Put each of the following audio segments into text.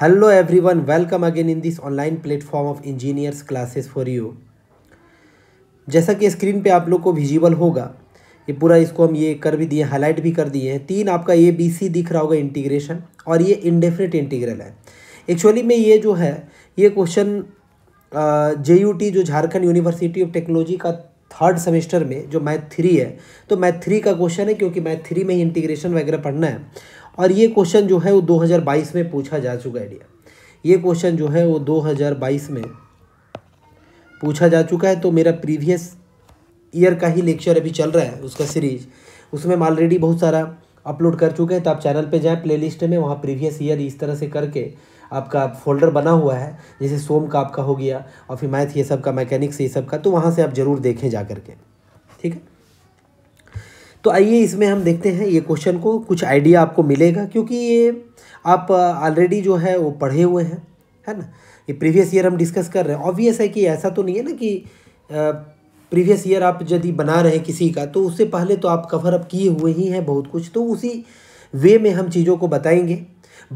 Hello everyone, welcome again in this online platform of engineers classes for you। जैसा कि screen पे आप लोग को विजिबल होगा, ये पूरा इसको हम ये कर भी दिए, हाईलाइट भी कर दिए हैं। तीन आपका ए बी सी दिख रहा होगा इंटीग्रेशन, और ये इंडेफिनिट इंटीग्रल है। एक्चुअली में ये जो है ये क्वेश्चन JUT जो झारखंड यूनिवर्सिटी ऑफ टेक्नोलॉजी का थर्ड सेमेस्टर में जो मैथ 3 है, तो मैथ 3 का क्वेश्चन है, क्योंकि मैथ 3 में ही इंटीग्रेशन वगैरह पढ़ना है। और ये क्वेश्चन जो है वो 2022 में पूछा जा चुका है डियर। ये क्वेश्चन जो है वो 2022 में पूछा जा चुका है। तो मेरा प्रीवियस ईयर का ही लेक्चर अभी चल रहा है उसका सीरीज, उसमें मैं ऑलरेडी बहुत सारा अपलोड कर चुके हैं। तो आप चैनल पे जाएं, प्लेलिस्ट में, वहाँ प्रीवियस ईयर इस तरह से करके आपका फोल्डर बना हुआ है, जैसे सोम का आपका हो गया और फिर मैथ ये सब का, मैकेनिक्स ये सब का, तो वहाँ से आप ज़रूर देखें जा करके, ठीक है। तो आइए इसमें हम देखते हैं ये क्वेश्चन को, कुछ आइडिया आपको मिलेगा, क्योंकि ये आप ऑलरेडी जो है वो पढ़े हुए हैं, है ना। ये प्रीवियस ईयर हम डिस्कस कर रहे हैं। ऑब्वियस है कि ऐसा तो नहीं है ना कि प्रीवियस ईयर आप यदि बना रहे हैं किसी का, तो उससे पहले तो आप कवर अप किए हुए ही हैं बहुत कुछ। तो उसी वे में हम चीज़ों को बताएंगे,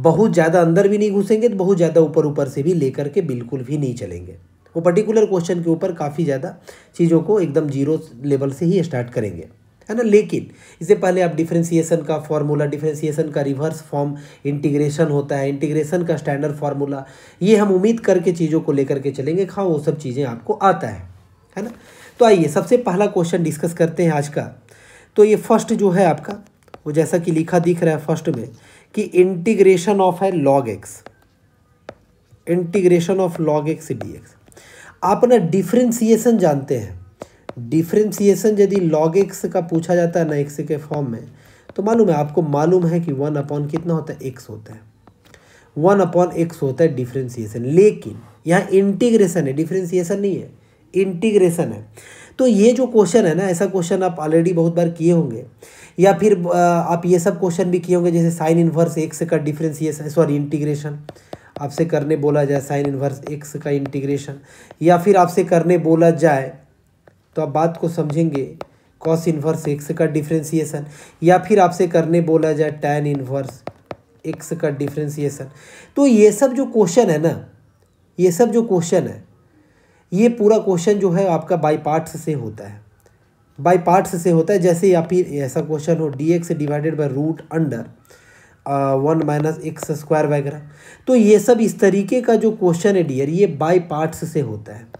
बहुत ज़्यादा अंदर भी नहीं घुसेंगे, तो बहुत ज़्यादा ऊपर ऊपर से भी लेकर के बिल्कुल भी नहीं चलेंगे। वो पर्टिकुलर क्वेश्चन के ऊपर काफ़ी ज़्यादा चीज़ों को एकदम जीरो लेवल से ही स्टार्ट करेंगे, है ना। लेकिन इससे पहले आप डिफरेंशिएशन का फार्मूला, डिफरेंशिएशन का रिवर्स फॉर्म इंटीग्रेशन होता है, इंटीग्रेशन का स्टैंडर्ड फार्मूला, ये हम उम्मीद करके चीज़ों को लेकर के चलेंगे। हाँ, वो सब चीज़ें आपको आता है ना। तो आइए सबसे पहला क्वेश्चन डिस्कस करते हैं आज का। तो ये फर्स्ट जो है आपका वो जैसा कि लिखा दिख रहा है फर्स्ट में कि इंटीग्रेशन ऑफ है log x, integration of log x d x. आप ना डिफरेंशिएशन जानते हैं, डिफरेंशिएशन यदि लॉग एक्स का पूछा जाता है ना एक्स के फॉर्म में, तो मालूम है आपको, मालूम है कि 1 अपॉन कितना होता है, एक्स होता है, 1 अपॉन एक्स होता है डिफरेंशिएशन। लेकिन यहाँ इंटीग्रेशन है, डिफरेंशिएशन नहीं है, इंटीग्रेशन है। तो ये जो क्वेश्चन है ना, ऐसा क्वेश्चन आप ऑलरेडी बहुत बार किए होंगे, या फिर आप ये सब क्वेश्चन भी किए होंगे, जैसे साइन इन्वर्स एक्स का डिफरेंशिएशन, सॉरी इंटीग्रेशन आपसे करने बोला जाए, साइन इन्वर्स एक्स का इंटीग्रेशन, या फिर आपसे करने बोला जाए तो आप बात को समझेंगे कॉस इन्वर्स एक्स का डिफरेंशिएशन, या फिर आपसे करने बोला जाए टैन इन्वर्स एक्स का डिफरेंशिएशन। तो ये सब जो क्वेश्चन है ना, ये सब जो क्वेश्चन है, ये पूरा क्वेश्चन जो है आपका बाई पार्ट्स से होता है, बाई पार्ट्स से होता है। जैसे या फिर ऐसा क्वेश्चन हो d x divided by root under 1 minus x square वगैरह। तो ये सब इस तरीके का जो क्वेश्चन है डियर, ये बाई पार्ट्स से होता है।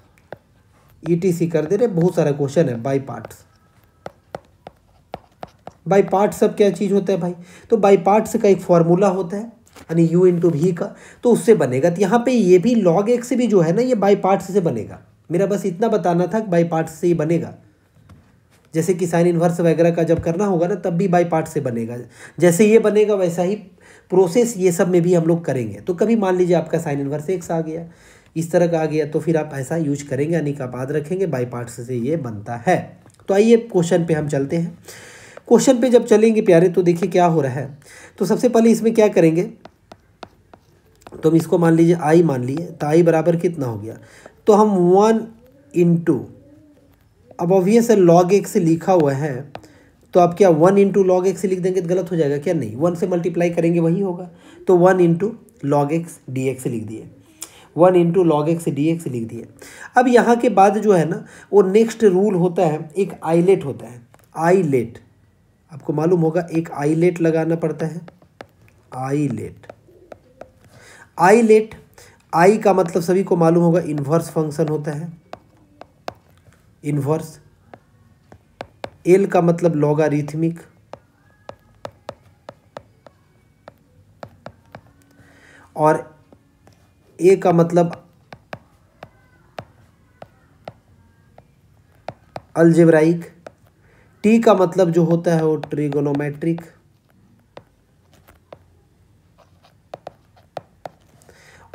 ETC कर दे रहे, बहुत सारा क्वेश्चन है बाई पार्ट्स। बाई पार्ट्स सब क्या चीज़ होता है भाई? तो बाई पार्ट्स का एक फॉर्मूला होता है, यानी U × V का, तो उससे बनेगा। तो यहाँ पे ये भी log x से भी जो है ना, ये बाई पार्ट्स से बनेगा। मेरा बस इतना बताना था कि बाई पार्ट्स से ही बनेगा। जैसे कि साइन इन्वर्स वगैरह का जब करना होगा ना, तब भी बाई पार्ट से बनेगा। जैसे ये बनेगा वैसा ही प्रोसेस ये सब में भी हम लोग करेंगे। तो कभी मान लीजिए आपका साइन इन्वर्स एक्स आ गया, इस तरह का आ गया, तो फिर आप ऐसा यूज करेंगे, यानी कि आप याद रखेंगे बाई पार्ट्स से ये बनता है। तो आइए क्वेश्चन पे हम चलते हैं। क्वेश्चन पे जब चलेंगे प्यारे, तो देखिए क्या हो रहा है। तो सबसे पहले इसमें क्या करेंगे, तो हम इसको मान लीजिए आई मान लिए, तो आई बराबर कितना हो गया, तो हम 1 × अब ऑब्वियस है लॉग एक्स लिखा हुआ है, तो आप क्या 1 × log x लिख देंगे तो गलत हो जाएगा क्या? नहीं, 1 से मल्टीप्लाई करेंगे वही होगा। तो 1 × log x dx लिख दिए, 1 × log x dx लिख दिए। अब यहाँ के बाद जो है ना, वो नेक्स्ट रूल होता है, एक आईलेट होता है, आईलेट आपको मालूम होगा, एक आईलेट लगाना पड़ता है। आईलेट, आईलेट, आई का मतलब सभी को मालूम होगा इन्वर्स फंक्शन होता है, इन्वर्स। एल का मतलब लॉगरिथमिक, और ए का मतलब अलजेब्राइक, टी का मतलब जो होता है वो ट्रिगोनोमेट्रिक,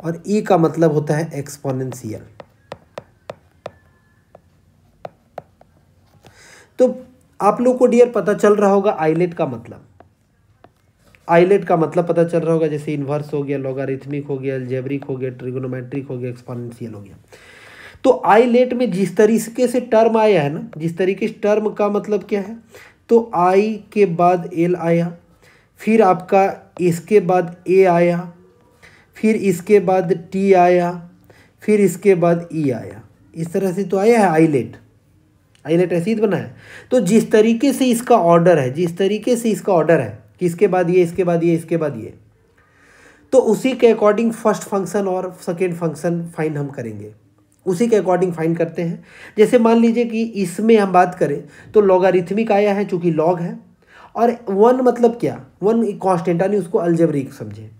और ई का मतलब होता है एक्सपोनेंशियल। तो आप लोग को डियर पता चल रहा होगा आइलेट का मतलब, आइलेट का मतलब पता चल रहा होगा, जैसे इन्वर्स हो गया, लॉगरिथमिक हो गया, अलजेब्रिक हो गया, ट्रिगोनोमेट्रिक हो गया, एक्सपोनेंशियल हो गया। तो आइलेट में जिस तरीके से टर्म आया है ना, जिस तरीके से टर्म का मतलब क्या है, तो आई के बाद एल आया, फिर आपका इसके बाद ए आया, फिर इसके बाद टी आया, फिर इसके बाद ई आया, इस तरह से तो आया है आईलेट। आईलेट ऐसे ही बना है। तो जिस तरीके से इसका ऑर्डर है, जिस तरीके से इसका ऑर्डर है कि इसके बाद ये, इसके बाद ये, इसके बाद ये, तो उसी के अकॉर्डिंग फर्स्ट फंक्शन और सेकेंड फंक्शन फाइन हम करेंगे, उसी के अकॉर्डिंग फाइन करते हैं। जैसे मान लीजिए कि इसमें हम बात करें तो लॉगरिथमिक आया है चूँकि लॉग है, और वन मतलब क्या, वन कॉन्स्टेंट यानी उसको अलजेब्रिक समझें।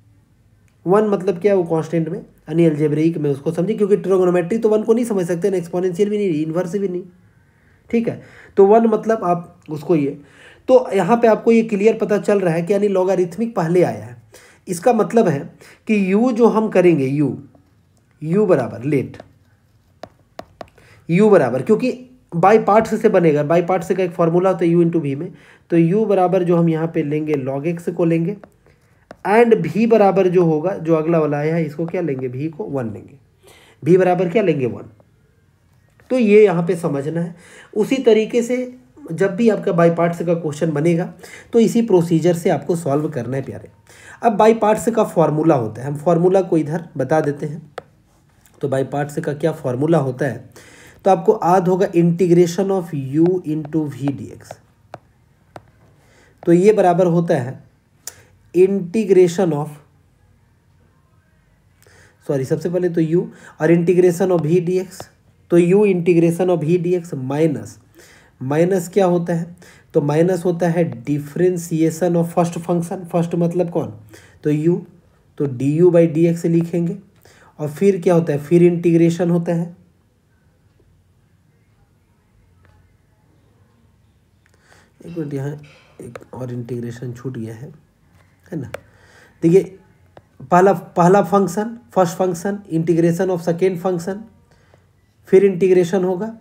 वन मतलब क्या, वो कॉन्स्टेंट में यानी अलजेब्रिक में उसको समझें, क्योंकि ट्रिगोनोमेट्री तो वन को नहीं समझ सकते ना, एक्सपोनेंशियल भी नहीं, इन्वर्स भी नहीं, ठीक है। तो वन मतलब आप उसको ये, तो यहाँ पे आपको ये क्लियर पता चल रहा है कि यानी लॉगरिथमिक पहले आया है। इसका मतलब है कि यू जो हम करेंगे, यू यू बराबर लेट, यू बराबर, क्योंकि बाई पार्ट्स से बनेगा, बाई पार्ट्स का एक फॉर्मूला होता है यू इंटू भी में, तो यू बराबर जो हम यहाँ पे लेंगे लॉग एक्स को लेंगे, एंड भी बराबर जो होगा जो अगला वाला आया है इसको क्या लेंगे, भी को वन लेंगे, भी बराबर क्या लेंगे, वन। तो ये यहाँ पे समझना है। उसी तरीके से जब भी आपका बाई पार्ट्स का क्वेश्चन बनेगा तो इसी प्रोसीजर से आपको सॉल्व करना है प्यारे। अब बाई पार्ट्स का फॉर्मूला होता है, हम फार्मूला को इधर बता देते हैं। तो बाई पार्ट्स का क्या फार्मूला होता है, तो आपको याद होगा integration of u into v d x, तो ये बराबर होता है इंटीग्रेशन ऑफ, सॉरी सबसे पहले तो u और integration of v d x, तो u integration of v d x minus, minus क्या होता है, तो माइनस होता है differentiation of first function, first मतलब कौन, तो u, तो d u by d x लिखेंगे, और फिर क्या होता है, फिर इंटीग्रेशन होता है, एक मिनट यहाँ एक और इंटीग्रेशन छूट गया है ना। देखिए पहला function, first function, integration of second function, फिर इंटीग्रेशन होगा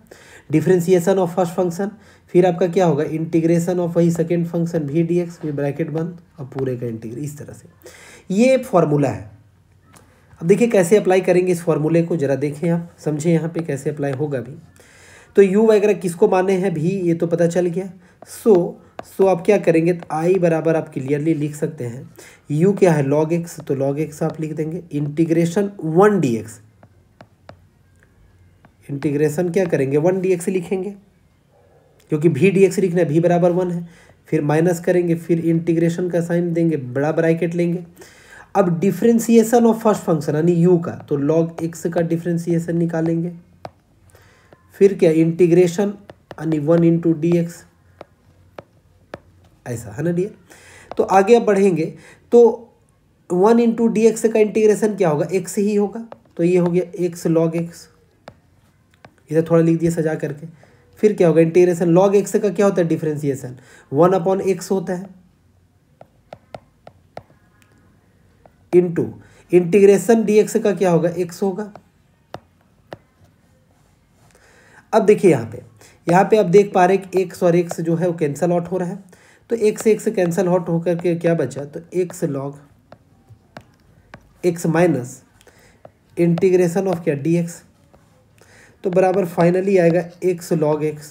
डिफ्रेंसिएशन ऑफ फर्स्ट फंक्शन, फिर आपका क्या होगा इंटीग्रेशन ऑफ वही second function v d x, फिर ब्रैकेट बंद और पूरे का इंटीग्रेशन। इस तरह से ये फॉर्मूला है। अब देखिए कैसे अप्लाई करेंगे इस फॉर्मूले को, जरा देखें आप, समझें यहाँ पर कैसे अप्लाई होगा भी। तो u वगैरह किसको माने हैं, भी ये तो पता चल गया। सो आप क्या करेंगे, तो i बराबर आप क्लियरली लिख सकते हैं, u क्या है log x, तो log x आप लिख देंगे इंटीग्रेशन 1 dx, इंटीग्रेशन क्या करेंगे 1 dx लिखेंगे, क्योंकि भी dx लिखना है, भी बराबर 1 है, फिर माइनस करेंगे, फिर इंटीग्रेशन का साइन देंगे, बड़ा ब्रैकेट लेंगे। अब डिफ्रेंसिएशन ऑफ फर्स्ट फंक्शन यानी u का, तो log x का डिफ्रेंसिएशन निकालेंगे, फिर क्या इंटीग्रेशन यानी 1 इंटू डी एक्स, ऐसा है ना डियर। तो आगे आप बढ़ेंगे तो 1 इंटू डी एक्स का इंटीग्रेशन क्या होगा, x ही होगा, तो ये हो गया x log x, इधर थोड़ा लिख दिया सजा करके। फिर क्या होगा इंटीग्रेशन log x का क्या होता है डिफ्रेंसिएशन 1 अपॉन एक्स होता है, इंटू इंटीग्रेशन डी एक्स का क्या होगा x होगा। अब देखिए यहाँ पे आप देख पा रहे हैं कि x और x जो है वो कैंसल आउट हो रहा है, तो x कैंसल आउट होकर के क्या बचा, तो x log x minus integration of क्या dx, तो बराबर फाइनली आएगा x log x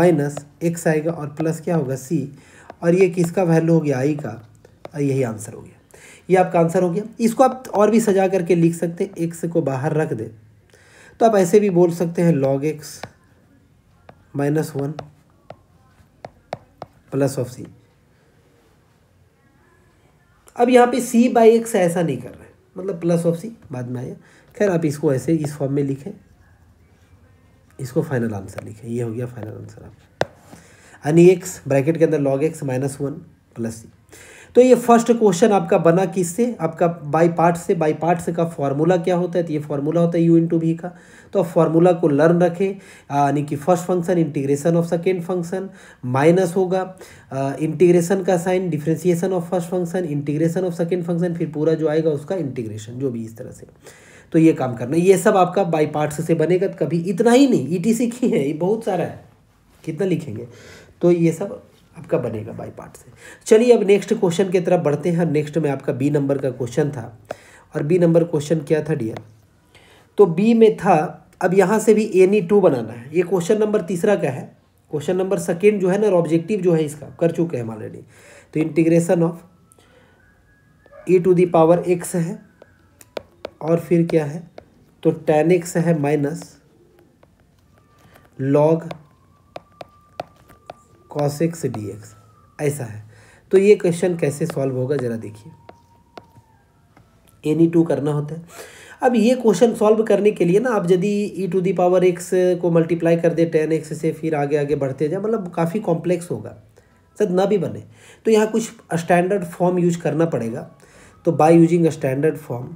minus x आएगा और प्लस क्या होगा c, और ये किसका वैल्यू हो गया i का, और यही आंसर हो गया, ये आपका आंसर हो गया। इसको आप और भी सजा करके लिख सकते हैं, x को बाहर रख दें तो आप ऐसे भी बोल सकते हैं log x minus 1 plus of c। अब यहाँ पे c बाई एक्स ऐसा नहीं कर रहे, मतलब प्लस ऑफ c बाद में आया। खैर आप इसको ऐसे इस फॉर्म में लिखें, इसको फाइनल आंसर लिखें, ये हो गया फाइनल आंसर आपका, यानी x ब्रैकेट के अंदर log x minus 1 plus c। तो ये फर्स्ट क्वेश्चन आपका बना किससे, आपका बाई पार्ट से। बाई पार्ट्स का फार्मूला क्या होता है, तो ये फार्मूला होता है u इंटू भी का। तो आप फार्मूला को लर्न रखें, यानी कि first function integration of second function minus होगा, इंटीग्रेशन का sign differentiation of first function, integration of second function, फिर पूरा जो आएगा उसका इंटीग्रेशन, जो भी इस तरह से। तो ये काम करना, ये सब आपका बाई पार्ट्स से बनेगा। कभी इतना ही नहीं, ETC की है ये, बहुत सारा है, कितना लिखेंगे, तो ये सब आपका बनेगा बाई पार्ट से। चलिए अब नेक्स्ट क्वेश्चन की तरफ बढ़ते हैं। नेक्स्ट में आपका बी नंबर का क्वेश्चन था, और बी नंबर क्वेश्चन क्या था डियर, तो बी में था, अब यहाँ से भी एनी टू बनाना है। ये क्वेश्चन नंबर तीसरा का है, क्वेश्चन नंबर सेकेंड जो है ना, ऑब्जेक्टिव जो है इसका कर चुके हैं ऑलरेडी। तो integration of e to the power x है, और फिर क्या है, तो tan x है minus log cos x dx ऐसा है। तो ये क्वेश्चन कैसे सॉल्व होगा जरा देखिए, n e2 करना होता है। अब ये क्वेश्चन सॉल्व करने के लिए ना आप यदि e⁻x को मल्टीप्लाई कर दे tan x से, फिर आगे आगे बढ़ते जाए, मतलब काफ़ी कॉम्प्लेक्स होगा, शायद ना भी बने। तो यहाँ कुछ स्टैंडर्ड फॉर्म यूज करना पड़ेगा। तो बाय यूजिंग स्टैंडर्ड फॉर्म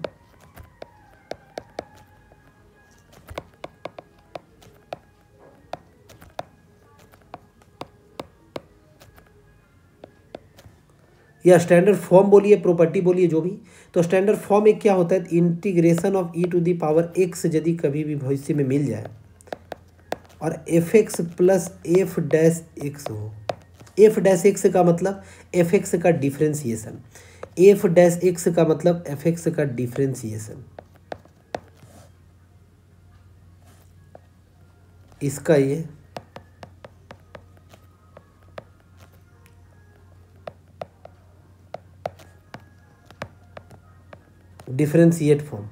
या स्टैंडर्ड फॉर्म बोलिए, प्रॉपर्टी बोलिए, जो भी। तो स्टैंडर्ड फॉर्म एक क्या होता है, इंटीग्रेशन ऑफ e⁻x यदि कभी भी भविष्य में मिल जाए और f(x) प्लस f'(x) हो। f'(x) का मतलब f(x) का डिफरेंशिएशन, f'(x) का मतलब f(x) का डिफरेंशिएशन, इसका ये डिफरेंशिएट फॉर्म,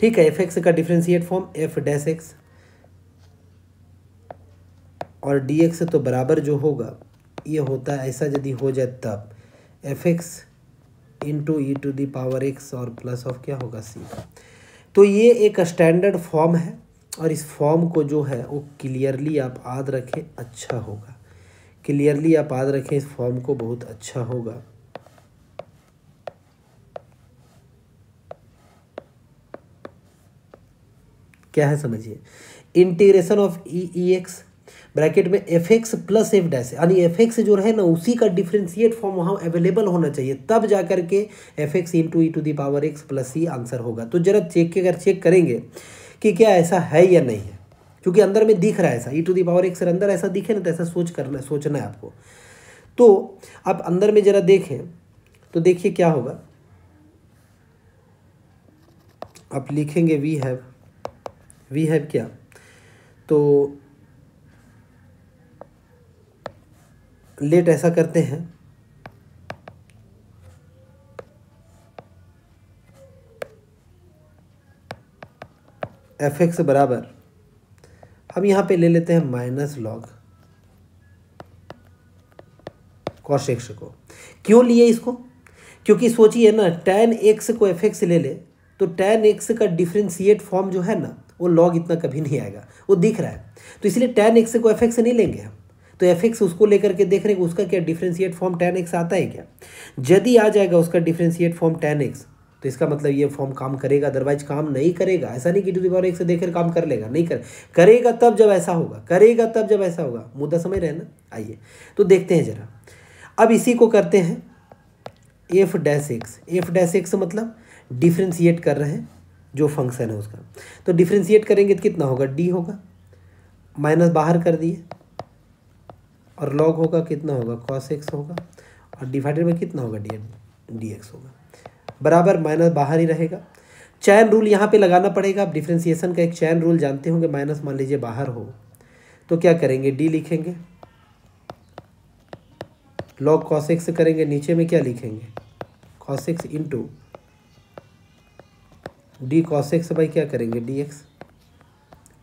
ठीक है। f(x) का डिफरेंशिएट फॉर्म f'(x) और dx तो बराबर जो होगा ये होता है, ऐसा यदि हो जाए तब f(x) इंटू e⁻x और प्लस ऑफ क्या होगा c। तो ये एक स्टैंडर्ड फॉर्म है और इस फॉर्म को जो है वो क्लियरली आप याद रखें, अच्छा होगा। क्लियरली आप याद रखें इस फॉर्म को, बहुत अच्छा होगा। क्या है समझिए, इंटीग्रेशन ऑफ e⁻x ब्रैकेट में f(x) प्लस f', यानी f(x) जो रहे ना उसी का डिफरेंशिएट फॉर्म वहाँ अवेलेबल होना चाहिए, तब जा कर के f(x) into e⁻x plus c answer होगा। तो जरा चेक करेंगे कि क्या ऐसा है या नहीं है, क्योंकि अंदर में दिख रहा है ऐसा e⁻x अंदर ऐसा दिखे ना, तो ऐसा सोचना है आपको। तो आप अंदर में जरा देखें तो देखिए क्या होगा, आप लिखेंगे वी हैव क्या, तो लेट ऐसा करते हैं, f(x) बराबर हम यहाँ पे ले लेते हैं माइनस लॉग cos x को। क्यों लिए इसको, क्योंकि सोचिए ना tan x को f(x) ले ले तो tan x का डिफरेंशिएट फॉर्म जो है ना वो लॉग इतना कभी नहीं आएगा, वो दिख रहा है। तो इसलिए tan x को f(x) नहीं लेंगे हम, तो f(x) उसको लेकर के देख रहे हैं उसका क्या डिफरेंशिएट फॉर्म tan x आता है क्या। यदि आ जाएगा उसका डिफरेंशिएट फॉर्म tan x तो इसका मतलब ये फॉर्म काम करेगा, अदरवाइज काम नहीं करेगा। ऐसा नहीं कि e⁻x से देखकर काम कर लेगा, नहीं करेगा तब जब ऐसा होगा, करेगा तब जब ऐसा होगा। मुद्दा समझ रहे हैं ना। आइए तो देखते हैं जरा, अब इसी को करते हैं f'(x), f'(x) मतलब डिफरेंशिएट कर रहे हैं जो फंक्शन है उसका। तो डिफरेंशिएट करेंगे तो कितना होगा, d होगा, माइनस बाहर कर दिए और लॉग होगा कितना होगा cos x होगा और डिवाइडेड में कितना होगा dx होगा, बराबर माइनस बाहर ही रहेगा। चैन रूल यहाँ पे लगाना पड़ेगा। आप डिफरेंशिएशन का एक चैन रूल जानते होंगे, माइनस मान लीजिए बाहर हो तो क्या करेंगे d लिखेंगे, लॉग cos x करेंगे, नीचे में क्या लिखेंगे cos x into d cos x भाई क्या करेंगे dx,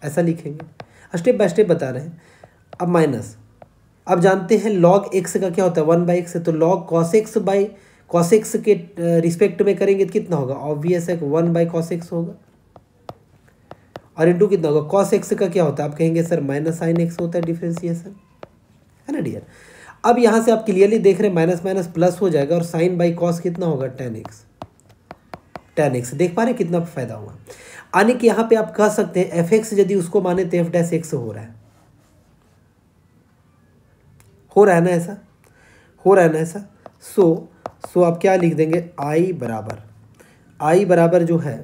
ऐसा लिखेंगे। स्टेप बाय स्टेप बता रहे हैं। अब माइनस, अब जानते हैं log x का क्या होता है 1/x, तो log cos x by cos x के रिस्पेक्ट में करेंगे तो कितना होगा, ऑब्वियस है 1/cos x होगा और इंटू कितना होगा cos x का क्या होता है, आप कहेंगे सर माइनस साइन x होता है डिफरेंशिएशन, है ना डियर। अब यहाँ से आप क्लियरली देख रहे हैं माइनस माइनस प्लस हो जाएगा और साइन बाई कॉस कितना होगा tan x। देख पा रहे कितना फायदा हुआ। यानी कि यहाँ पे आप कह सकते हैं f(x) यदि उसको माने तो f'(x) हो रहा है ना, ऐसा हो रहा है ना ऐसा। सो आप क्या लिख देंगे i बराबर जो है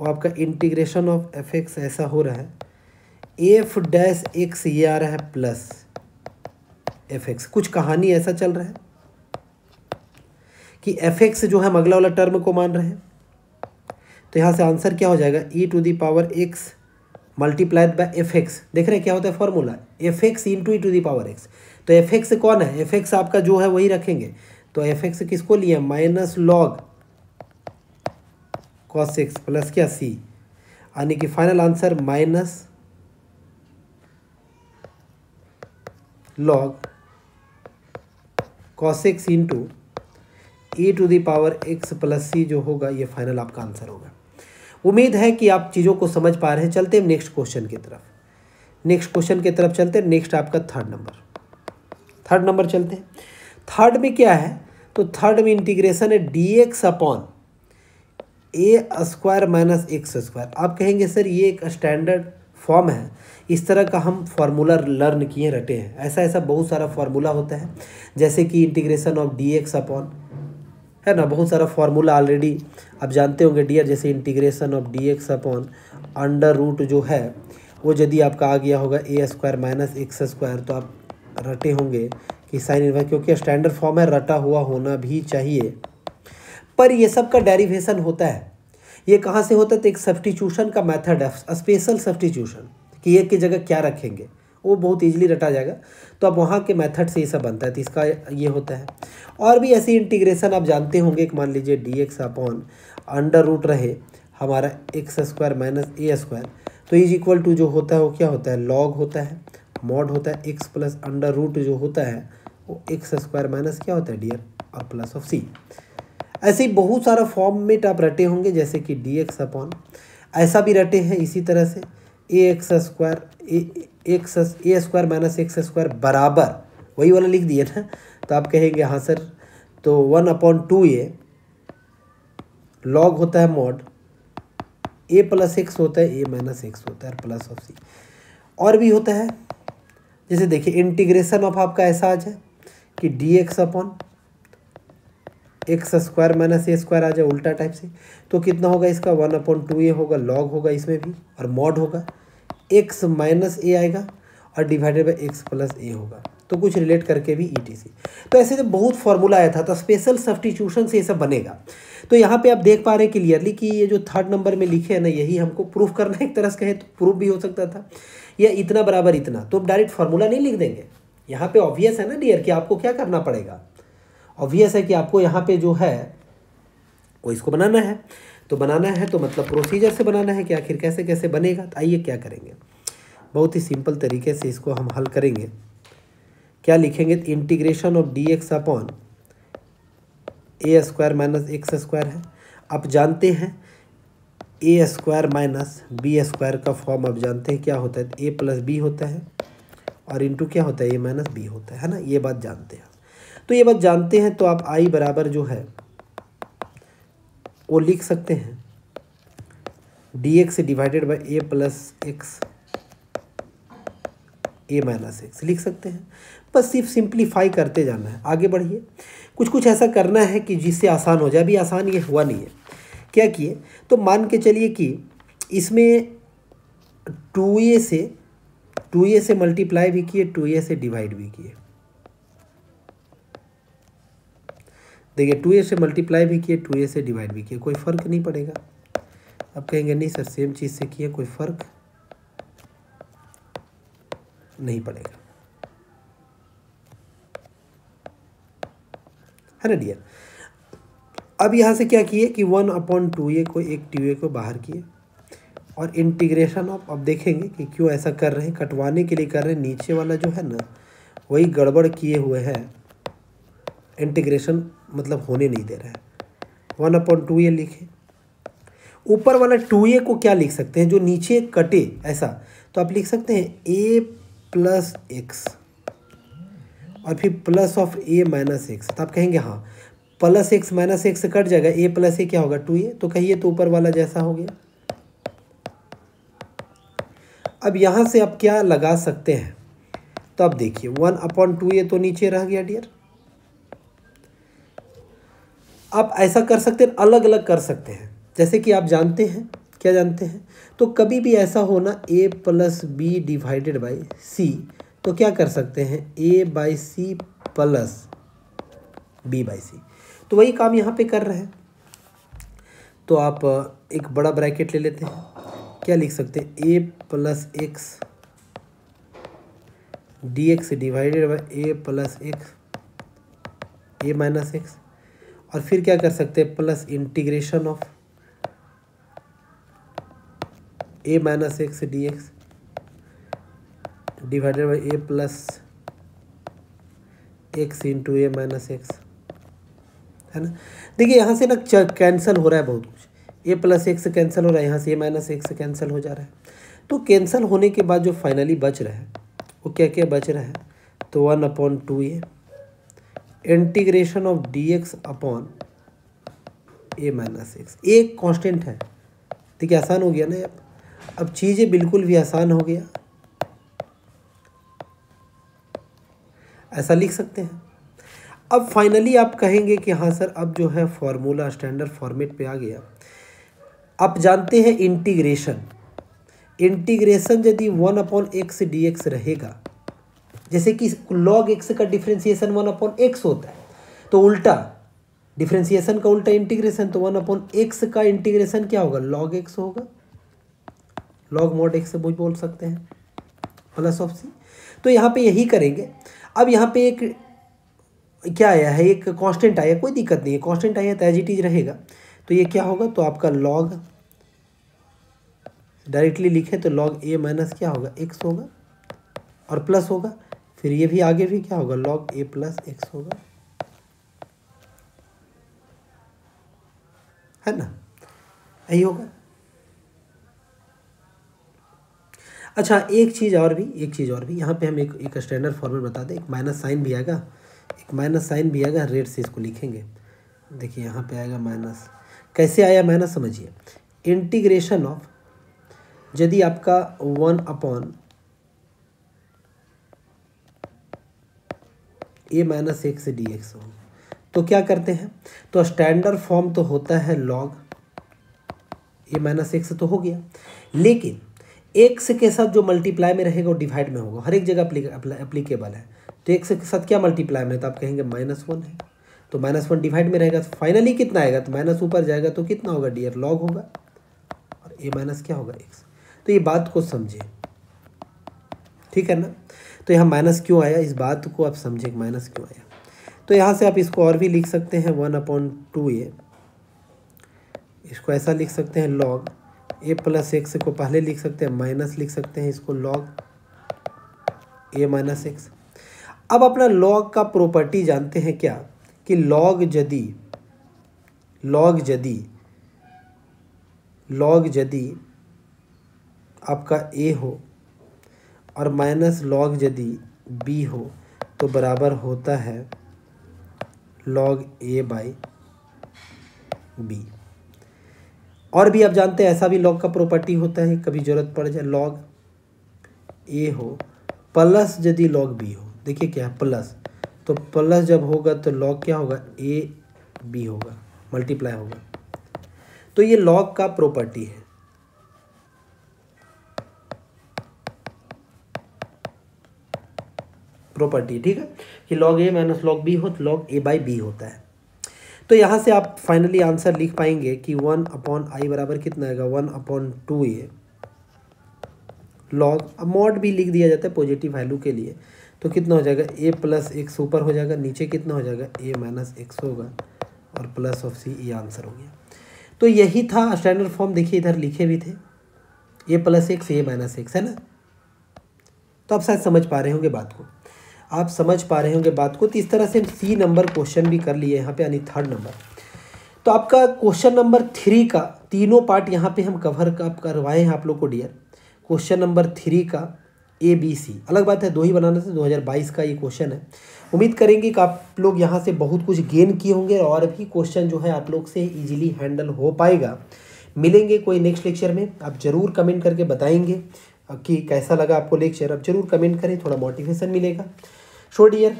वो आपका इंटीग्रेशन ऑफ f(x) ऐसा हो रहा है f'(x) ये आ रहा है प्लस f(x). कुछ कहानी ऐसा चल रहा है कि f(x) जो है अगला वाला टर्म को मान रहे हैं, तो यहाँ से आंसर क्या हो जाएगा e⁻x मल्टीप्लाइड बाय f(x). देख रहे हैं क्या होता है फॉर्मूला, f(x) इंटू e⁻x। तो f(x) कौन है, f(x) आपका जो है वही रखेंगे। तो f(x) किसको लिया, minus log cos six plus क्या सी, यानी कि final answer minus log cos x into e to the power x plus C जो होगा ये फाइनल आपका आंसर होगा। उम्मीद है कि आप चीज़ों को समझ पा रहे हैं। चलते हैं नेक्स्ट क्वेश्चन की तरफ, चलते हैं। नेक्स्ट आपका थर्ड नंबर चलते हैं। थर्ड में क्या है, तो थर्ड में इंटीग्रेशन है d x upon a square minus x square. आप कहेंगे सर ये एक स्टैंडर्ड फॉर्म है, इस तरह का हम फार्मूला लर्न किए रटे हैं। ऐसा बहुत सारा फार्मूला होता है, जैसे कि integration of d x upon, है ना, बहुत सारा फार्मूला ऑलरेडी आप जानते होंगे डियर, जैसे integration of d x upon under root जो है वो यदि आपका आ गया होगा a square minus x square, तो आप रटे होंगे कि साइन इनवर्स, क्योंकि स्टैंडर्ड फॉर्म है, रटा हुआ होना भी चाहिए। पर ये सब का डेरिवेशन होता है, ये कहाँ से होता है, तो एक सब्स्टिट्यूशन का मेथड है, स्पेशल सब्स्टिट्यूशन, कि एक की जगह क्या रखेंगे, वो बहुत इजीली रटा जाएगा, तो अब वहाँ के मेथड से ये सब बनता है, तो इसका ये होता है। और भी ऐसी इंटीग्रेशन आप जानते होंगे, एक मान लीजिए d x upon under root रहे हमारा x square minus a square, तो इज इक्वल टू जो होता है वो क्या होता है, लॉग होता है, मॉड होता है एक्स प्लस अंडर रूट जो होता है वो एक्स स्क्वायर माइनस क्या होता है डी और प्लस ऑफ सी। ऐसे ही बहुत सारा फॉर्म में आप रटे होंगे, जैसे कि डी एक्स अपॉन ऐसा भी रटे हैं, इसी तरह से a x square a square minus x square बराबर वही वाला लिख दिए ना, तो आप कहेंगे हाँ सर, तो 1/2 ए लॉग होता है मॉड ए प्लस एक्स होता है ए माइनस एक्स होता है प्लस ऑफ सी। और भी होता है, जैसे देखिए इंटीग्रेशन ऑफ आपका ऐसा आ जाए कि d x upon x square minus a square आ जाए उल्टा टाइप से, तो कितना होगा इसका 1/2 ए होगा, लॉग होगा इसमें भी और मॉड होगा, एक्स माइनस ए आएगा और divided by x plus a होगा, तो कुछ रिलेट करके भी ईटीसी। तो ऐसे जब बहुत फार्मूला आया था, तो स्पेशल सब्स्टिट्यूशन से ये सब बनेगा। तो यहाँ पे आप देख पा रहे हैं क्लियरली कि ये जो थर्ड नंबर में लिखे हैं ना, यही हमको प्रूफ करना है, एक तरह से कहें तो प्रूफ भी हो सकता था, या इतना बराबर इतना, तो आप डायरेक्ट फार्मूला नहीं लिख देंगे। यहाँ पे ऑब्वियस है ना डियर कि आपको क्या करना पड़ेगा, ऑब्वियस है कि आपको यहाँ पे जो है वो इसको बनाना है, तो बनाना है तो मतलब प्रोसीजर से बनाना है कि आखिर कैसे कैसे बनेगा। तो आइए क्या करेंगे, बहुत ही सिंपल तरीके से इसको हम हल करेंगे। क्या लिखेंगे, integration of d x upon a square minus x square है, आप जानते हैं a square minus b square का फॉर्म आप जानते हैं क्या होता है, ए प्लस बी होता है और इंटू क्या होता है ए माइनस बी होता है ना, ये बात जानते हैं। तो ये बात जानते हैं तो आप आई बराबर जो है वो लिख सकते हैं d x divided by a plus x A minus x लिख सकते हैं। बस सिर्फ सिंप्लीफाई करते जाना है, आगे बढ़िए, कुछ कुछ ऐसा करना है कि जिससे आसान हो जाए। अभी आसान ये हुआ नहीं है, क्या किए, तो मान के चलिए कि इसमें 2a से मल्टीप्लाई भी किए, 2a से डिवाइड भी किए, देखिए 2a से मल्टीप्लाई भी किए 2a से डिवाइड भी किए, कोई फ़र्क नहीं पड़ेगा। अब कहेंगे नहीं सर सेम चीज़ से किए, कोई फ़र्क नहीं पड़ेगा, है ना डियर। अब यहाँ से क्या किए कि 1/2a को एक 2a को बाहर किए और इंटीग्रेशन ऑफ, अब देखेंगे कि क्यों ऐसा कर रहे हैं, कटवाने के लिए कर रहे हैं, नीचे वाला जो है ना वही गड़बड़ किए हुए है, इंटीग्रेशन मतलब होने नहीं दे रहा है। 1/2a लिखे, ऊपर वाला 2a को क्या लिख सकते हैं, जो नीचे कटे ऐसा, तो आप लिख सकते हैं a प्लस एक्स और फिर plus of a minus x. तो आप कहेंगे हाँ प्लस एक्स माइनस एक्स से कट जाएगा, a प्लस ए क्या होगा 2a, तो कहिए तो ऊपर वाला जैसा हो गया। अब यहाँ से आप क्या लगा सकते हैं, तो आप देखिए 1/2a तो नीचे रह गया डियर। आप ऐसा कर सकते हैं, अलग अलग कर सकते हैं, जैसे कि आप जानते हैं क्या जानते हैं, तो कभी भी ऐसा होना a plus b divided by c, तो क्या कर सकते हैं a by c plus b by c, तो वही काम यहाँ पे कर रहे हैं। तो आप एक बड़ा ब्रैकेट ले लेते हैं, क्या लिख सकते हैं a plus x d x divided by a plus x A minus x, और फिर क्या कर सकते हैं plus integration of a minus x d x divided by a plus x into a minus x, है ना। देखिए यहाँ से ना कैंसिल हो रहा है बहुत कुछ, ए प्लस एक्स कैंसिल हो रहा है, यहाँ से ए माइनस एक्स कैंसिल हो जा रहा है। तो कैंसिल होने के बाद जो फाइनली बच रहा है वो क्या क्या बच रहा है, तो 1/2a integration of d x upon a minus x. एक कॉन्स्टेंट है, ठीक है, आसान हो गया ना। अब चीज़ें बिल्कुल भी आसान हो गया, ऐसा लिख सकते हैं। अब फाइनली आप कहेंगे कि हाँ सर अब जो है फॉर्मूला स्टैंडर्ड फॉर्मेट पे आ गया। आप जानते हैं इंटीग्रेशन, इंटीग्रेशन यदि 1/x dx रहेगा, जैसे कि log x का डिफरेंशिएशन 1/x होता है, तो उल्टा डिफरेंशिएशन का उल्टा इंटीग्रेशन, तो 1/x का इंटीग्रेशन क्या होगा, log x होगा, log mod x से बोल सकते हैं प्लस ऑफ सी। तो यहाँ पे यही करेंगे। अब यहाँ पे एक क्या आया है, एक कांस्टेंट आया, कोई दिक्कत नहीं है, कांस्टेंट आया तो एज इट इज रहेगा। तो ये क्या होगा, तो आपका लॉग डायरेक्टली लिखे तो लॉग ए माइनस क्या होगा एक्स होगा और प्लस होगा, फिर ये भी आगे भी क्या होगा लॉग ए प्लस एक्स होगा, है ना, यही होगा। अच्छा एक चीज़ और भी यहाँ पे हम एक स्टैंडर्ड फॉर्मेट बता दें, एक माइनस साइन भी आएगा, रेड से इसको लिखेंगे। देखिए यहाँ पे आएगा माइनस, कैसे आया माइनस समझिए, इंटीग्रेशन ऑफ यदि आपका 1/a - x dx हो, तो क्या करते हैं, तो स्टैंडर्ड फॉर्म तो होता है लॉग a - x तो हो गया, लेकिन एक्स के साथ जो मल्टीप्लाई में रहेगा वो डिवाइड में होगा, हर एक जगह एप्लीकेबल है। तो एक्स के साथ क्या मल्टीप्लाई में है, तो आप कहेंगे -1 है, तो -1 डिवाइड में रहेगा, तो फाइनली कितना आएगा, तो माइनस ऊपर जाएगा तो कितना होगा डियर लॉग होगा और ए माइनस क्या होगा एक्स। तो ये बात को समझे, ठीक है ना। तो यहाँ माइनस क्यों आया, इस बात को आप समझें माइनस क्यों आया। तो यहाँ से आप इसको और भी लिख सकते हैं, 1/2a इसको ऐसा लिख सकते हैं, लॉग ए प्लस एक्स को पहले लिख सकते हैं माइनस, लिख सकते हैं इसको लॉग ए माइनस एक्स। अब अपना लॉग का प्रॉपर्टी जानते हैं क्या, कि लॉग यदि आपका ए हो और माइनस लॉग यदि बी हो तो बराबर होता है लॉग ए बाई बी। और भी आप जानते हैं ऐसा भी लॉग का प्रॉपर्टी होता है, कभी ज़रूरत पड़ जाए, लॉग ए हो प्लस यदि लॉग बी हो, देखिए क्या है प्लस, तो प्लस जब होगा तो लॉग क्या होगा ए बी होगा, मल्टीप्लाई होगा। तो ये लॉग का प्रॉपर्टी है, प्रॉपर्टी, ठीक है, कि लॉग ए माइनस लॉग बी हो तो लॉग ए बाई बी होता है। तो यहाँ से आप फाइनली आंसर लिख पाएंगे कि 1/i बराबर कितना आएगा, 1/2a लॉग, अब मॉड भी लिख दिया जाता है पॉजिटिव वैल्यू के लिए, तो कितना हो जाएगा a प्लस एक्स ऊपर हो जाएगा, नीचे कितना हो जाएगा a माइनस एक्स होगा और प्लस ऑफ c, ये आंसर हो गया। तो यही था स्टैंडर्ड फॉर्म, देखिए इधर लिखे भी थे a plus x a minus x, है ना। तो आप शायद समझ पा रहे होंगे बात को, तो इस तरह से हम सी नंबर क्वेश्चन भी कर लिए यहाँ पे, यानी थर्ड नंबर। तो आपका क्वेश्चन नंबर 3 का तीनों पार्ट यहाँ पे हम कवर करवाए हैं आप लोग को डियर। क्वेश्चन नंबर 3 का ABC, अलग बात है 2 ही बनाने से, 2022 का ये क्वेश्चन है। उम्मीद करेंगे कि आप लोग यहाँ से बहुत कुछ गेन किए होंगे और भी क्वेश्चन जो है आप लोग से ईजिली हैंडल हो पाएगा। मिलेंगे कोई नेक्स्ट लेक्चर में, आप ज़रूर कमेंट करके बताएंगे कि कैसा लगा आपको लेक्चर, आप जरूर कमेंट करें, थोड़ा मोटिवेशन मिलेगा। सो डियर,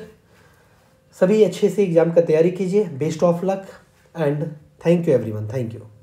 सभी अच्छे से एग्ज़ाम का तैयारी कीजिए, best of luck and thank you everyone, thank you.